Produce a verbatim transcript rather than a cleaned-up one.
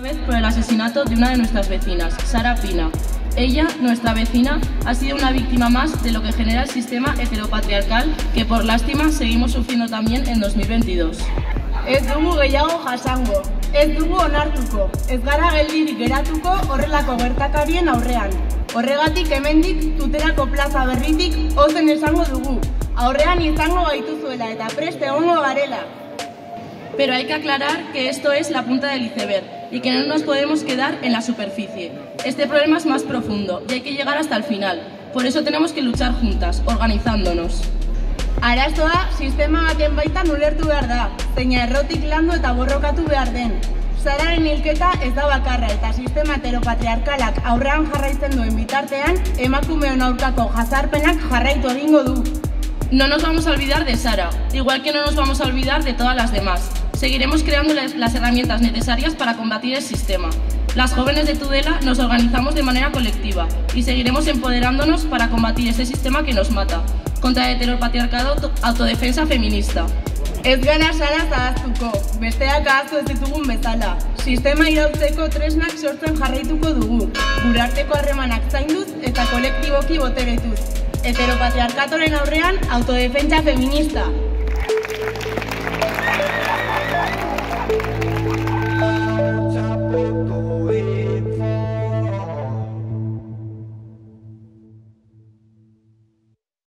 Una vez por el asesinato de una de nuestras vecinas, Sara Pina. Ella, nuestra vecina, ha sido una víctima más de lo que genera el sistema heteropatriarcal que por lástima seguimos sufriendo también en dos mil veintidós. Ez dugu gehiago jasango, ez dugu onartuko, ez gara geldirik geratuko horrelako gertakarien aurrean. Horregatik hemendik Tuterako Plaza Berritik ozen esango dugu, aurrean izango gaituzuela eta preste egongo garela. Pero hay que aclarar que esto es la punta del iceberg y que no nos podemos quedar en la superficie. Este problema es más profundo y hay que llegar hasta el final. Por eso tenemos que luchar juntas, organizándonos. Arazoa sistema baten baitan ulertu behar da, zeina errotik landu eta borrokatu behar den. Sararen hilketa ez da bakarra eta sistema heteropatriarkalak aurrean jarraitzen duen bitartean, emakumeon aurkako jazarpenak jarraitu egingo du. No nos vamos a olvidar de Sara, igual que no nos vamos a olvidar de todas las demás. Seguiremos creando las herramientas necesarias para combatir el sistema. Las jóvenes de Tudela nos organizamos de manera colectiva y seguiremos empoderándonos para combatir este sistema que nos mata. Contra el heteropatriarcado, autodefensa feminista. Ez gara Sara zahaztuko, besteak ahaztu ez ditugun bezala. Sistema irautzeko tresnak sortzen jarraituko dugu, gure arteko harremanak zainduz eta kolektiboki boteretuz. Heteropatriarkatoren aurrean, autodefentsa feminista.